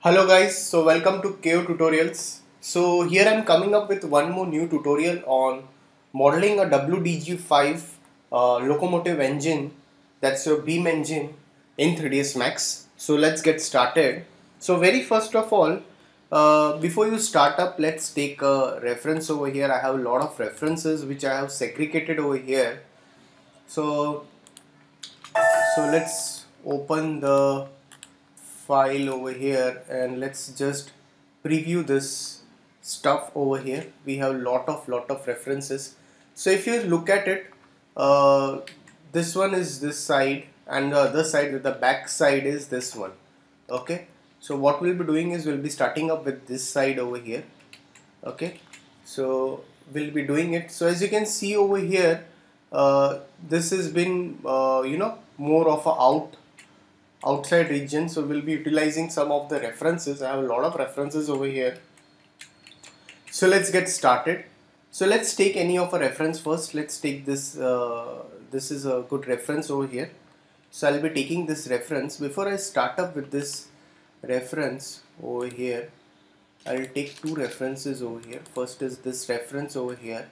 Hello guys, so welcome to Kayo Tutorials. So here I am coming up with one more new tutorial on modeling a WDG 5 locomotive engine, that's your Bheem engine in 3ds max. So let's get started. So very first of all, before you start up, let's take a reference over here. I have a lot of references which I have segregated over here. So let's open the file over here and let's just preview this stuff over here. We have lot of references. So if you look at it, this one is this side and the other side, the back side is this one. Okay, so what we'll be doing is we'll be starting up with this side over here. Okay, so we'll be doing it. So as you can see over here, this has been you know, more of a outside region, so we'll be utilizing some of the references. I have a lot of references over here. So let's get started. So let's take any of a reference first. Let's take this, this is a good reference over here. So I'll be taking this reference. Before I start up with this reference over here, I'll take two references over here. First is this reference over here,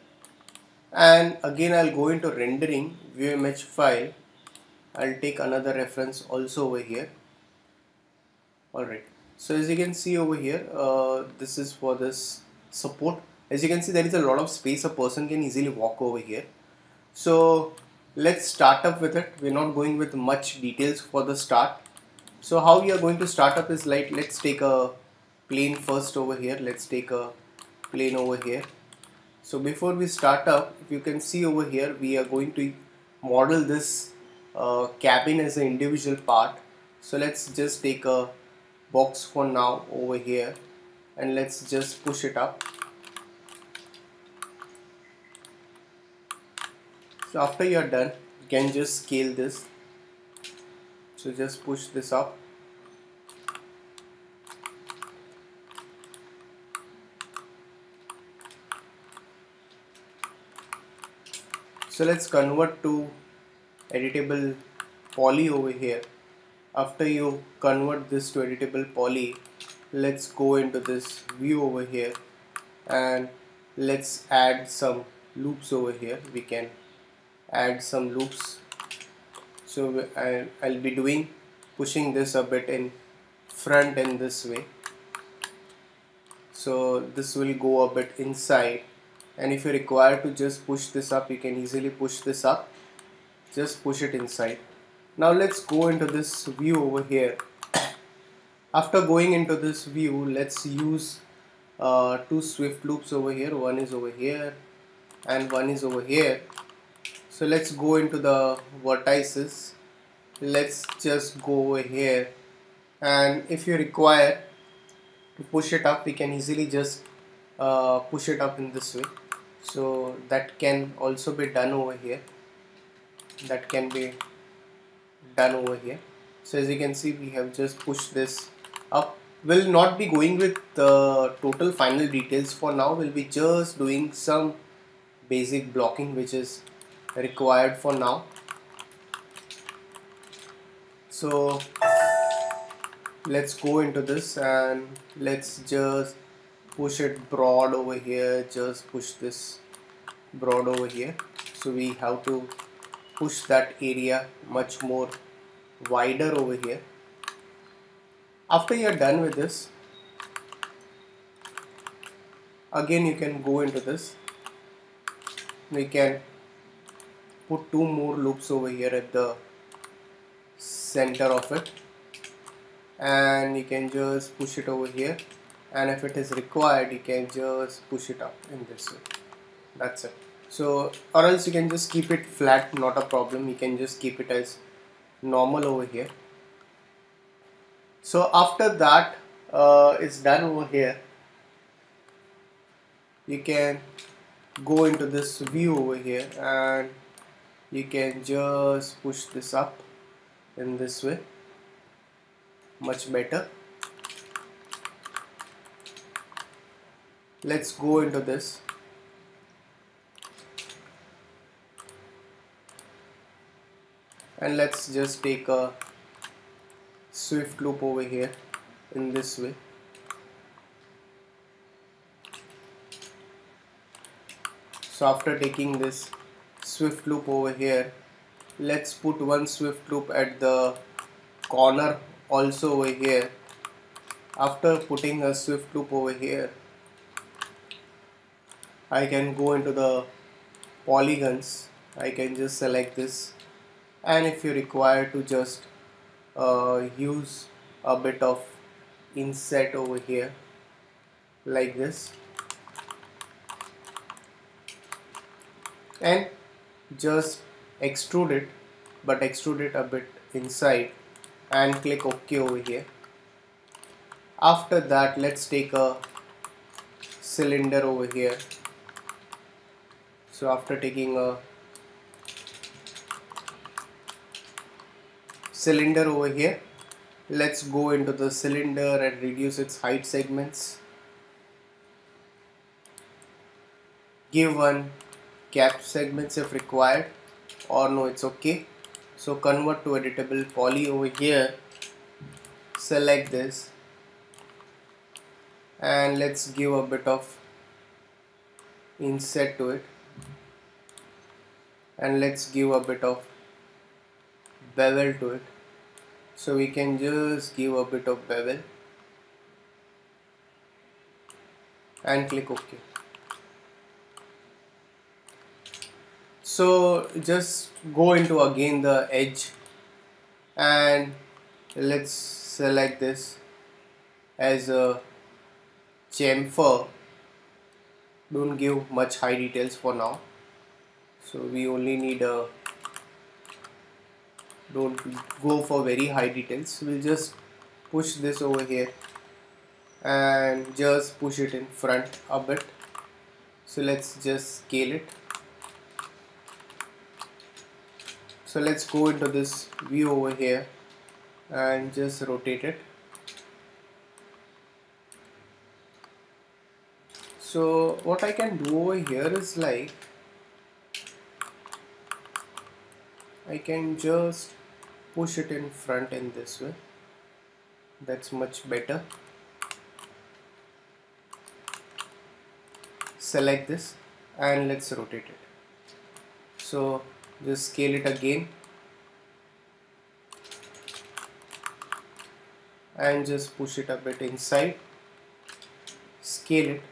and again I'll go into rendering, view image file. I'll take another reference also over here. Alright, so as you can see over here, this is for this support. As you can see, there is a lot of space, a person can easily walk over here. So let's start up with it. We're not going with much details for the start. So how we are going to start up is like, let's take a plane first over here. Let's take a plane over here. So before we start up, if you can see over here, we are going to model this cabin as an individual part. So let's just take a box for now over here and let's just push it up. So after you are done, you can just scale this. So just push this up. So let's convert to editable poly over here. After you convert this to editable poly, let's go into this view over here and let's add some loops over here. We can add some loops. So I'll be pushing this a bit in front in this way. So this will go a bit inside, and if you require to just push this up, you can easily push this up. Just push it inside. Now let's go into this view over here. After going into this view, let's use two swift loops over here. One is over here and one is over here. So let's go into the vertices. Let's just go over here, and if you require to push it up, we can easily just push it up in this way. So that can also be done over here. So as you can see, we have just pushed this up. We'll not be going with the total final details for now. We'll be just doing some basic blocking which is required for now. So let's go into this and let's just push it broad over here. Just push this broad over here. So we have to push that area much more wider over here. After you are done with this, again you can go into this. We can put two more loops over here at the center of it, and you can just push it over here, and if it is required, you can just push it up in this way. That's it. So, or else you can just keep it flat, not a problem. You can just keep it as normal over here. So after that is done over here, you can go into this view over here and you can just push this up in this way. Much better. Let's go into this. And let's just take a swift loop over here. in this way. So after taking this swift loop over here, let's put one swift loop at the corner also over here. After putting a swift loop over here, I can go into the polygons. I can just select this, and if you require to just use a bit of inset over here like this, and just extrude it, but extrude it a bit inside, and click OK over here. After that, let's take a cylinder over here. So after taking a cylinder over here, let's go into the cylinder and reduce its height segments. Give one cap segments if required, or no, it's okay. So convert to editable poly over here, select this, and let's give a bit of inset to it, and let's give a bit of bevel to it. So we can just give a bit of bevel and click OK. So just go into again the edge, and let's select this as a chamfer. Don't give much high details for now, so we only need a, don't go for very high details. We'll just push this over here and just push it in front a bit. So let's just scale it. So let's go into this view over here and just rotate it. So what I can do over here is, like, I can just push it in front in this way. That's much better. Select this and let's rotate it. So just scale it again and just push it a bit inside. Scale it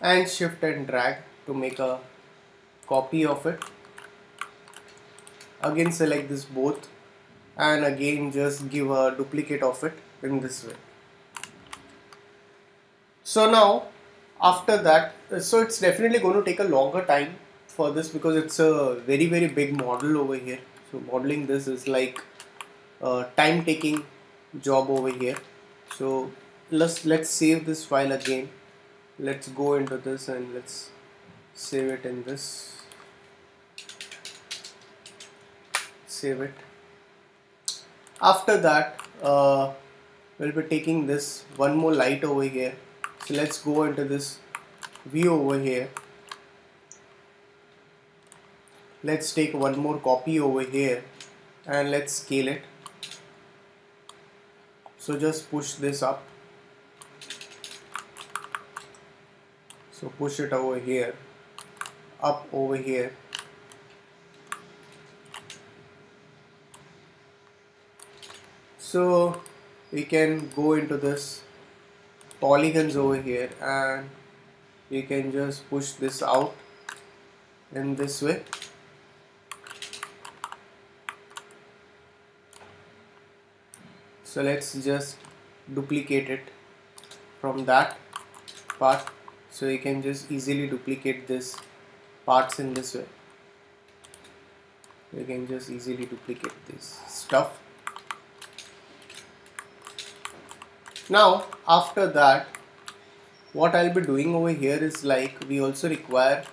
and shift and drag to make a copy of it. Again select this both, and again just give a duplicate of it in this way. So now after that, so it's definitely going to take a longer time for this, because it's a very, very big model over here. So modeling this is like a time taking job over here. So let's save this file again. Let's go into this and let's save it in this, save it. After that, we'll be taking this one more light over here. So let's go into this view over here. Let's take one more copy over here and let's scale it. So just push this up. So push it over here, up over here. So we can go into this polygons over here and we can just push this out in this way. So let's just duplicate it from that part. So you can just easily duplicate this parts in this way. You can just easily duplicate this stuff. Now after that, what I'll be doing over here is, like, we also require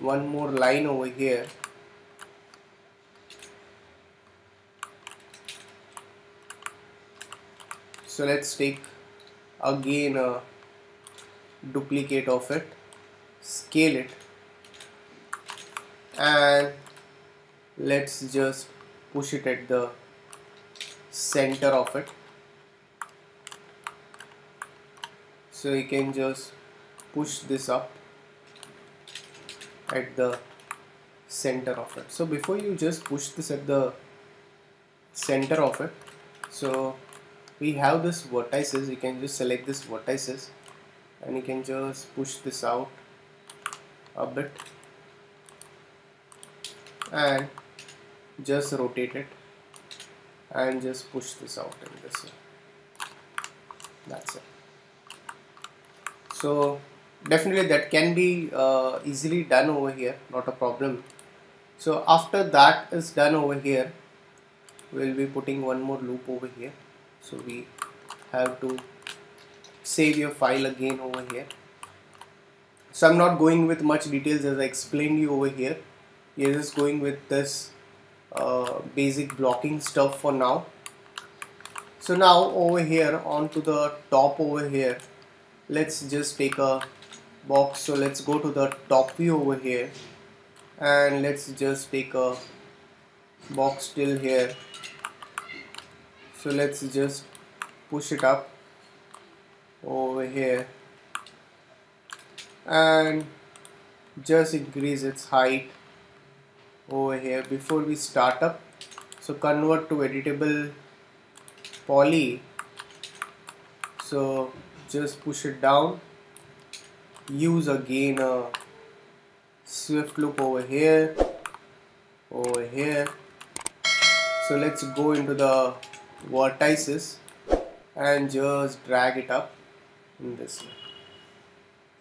one more line over here. So let's take again a duplicate of it, scale it, and let's just push it at the center of it. So you can just push this up at the center of it. So before you just push this at the center of it, so we have this vertices, you can just select this vertices and you can just push this out a bit and just rotate it and just push this out in this way. That's it. So definitely that can be easily done over here, not a problem. So after that is done over here, we'll be putting one more loop over here. So we have to save your file again over here. So I'm not going with much details as I explained you over here. You're just going with this basic blocking stuff for now. So now over here onto the top over here, let's just take a box. So let's go to the top view over here and let's just take a box till here. So let's just push it up over here and just increase its height over here before we start up. So convert to editable poly, so just push it down, use again a swift loop over here. So let's go into the vertices and just drag it up in this way.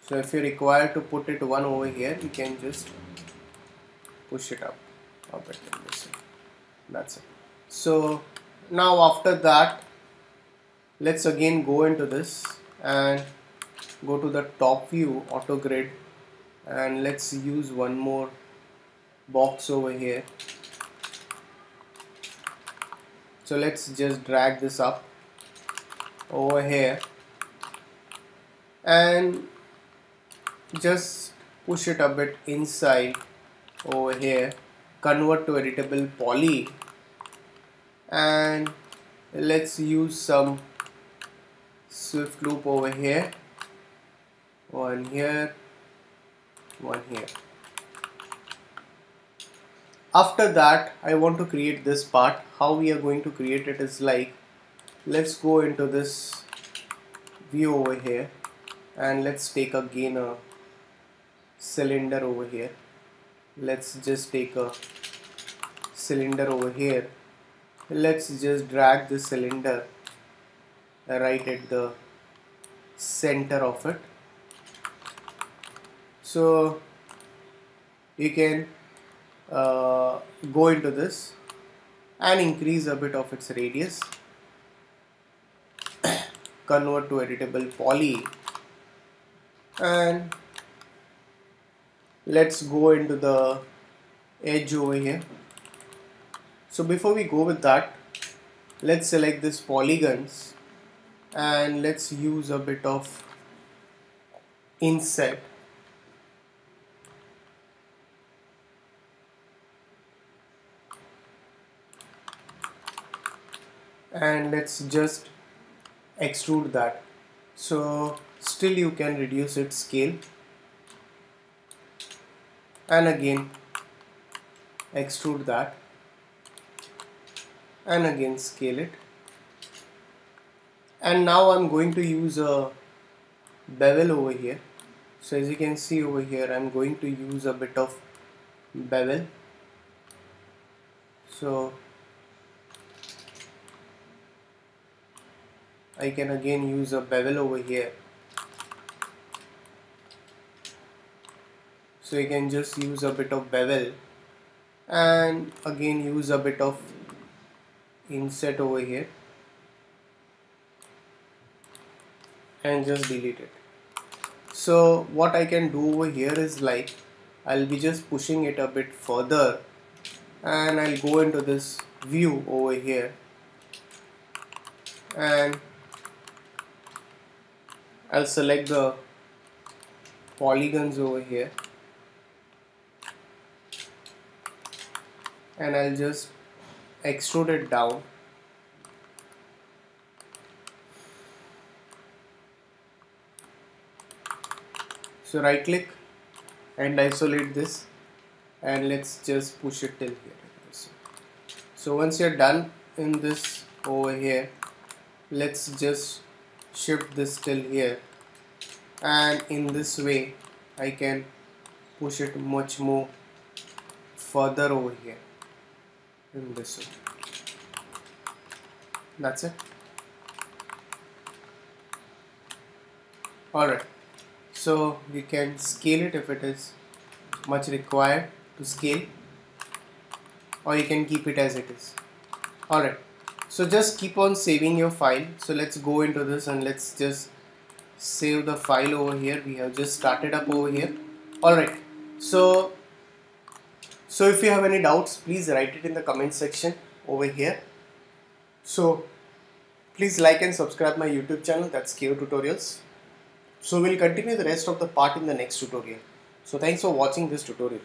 So if you require to put it one over here, you can just push it up a bit in this way. That's it. So now after that, let's again go into this and go to the top view auto grid and let's use one more box over here. So let's just drag this up over here and just push it a bit inside over here, convert to editable poly and let's use some swift loop over here, one here, one here. After that I want to create this part. How we are going to create it is like, let's go into this view over here and let's take again a cylinder over here. Let's just take a cylinder over here. Let's just drag the cylinder right at the center of it. So you can go into this and increase a bit of its radius, convert to editable poly and let's go into the edge over here. So before we go with that, let's select this polygons and let's use a bit of inset. And let's just extrude that. So still you can reduce its scale and again extrude that and again scale it. And now I'm going to use a bevel over here. So as you can see over here, I'm going to use a bit of bevel. So I can again use a bevel over here. So you can just use a bit of bevel and again use a bit of inset over here and just delete it. So what I can do over here is like, I'll be just pushing it a bit further and I'll go into this view over here and I'll select the polygons over here and I'll just extrude it down. So right click and isolate this, and let's just push it till here. So once you're done in this over here, let's just shift this till here, and in this way I can push it much more further over here in this way. That's it. Alright, so we can scale it if it is much required to scale, or you can keep it as it is. Alright, so just keep on saving your file. So let's go into this and let's just save the file over here. We have just started up over here. Alright, so if you have any doubts, please write it in the comment section over here. So please like and subscribe my YouTube channel, that's Kayo Tutorials. So we'll continue the rest of the part in the next tutorial. So thanks for watching this tutorial.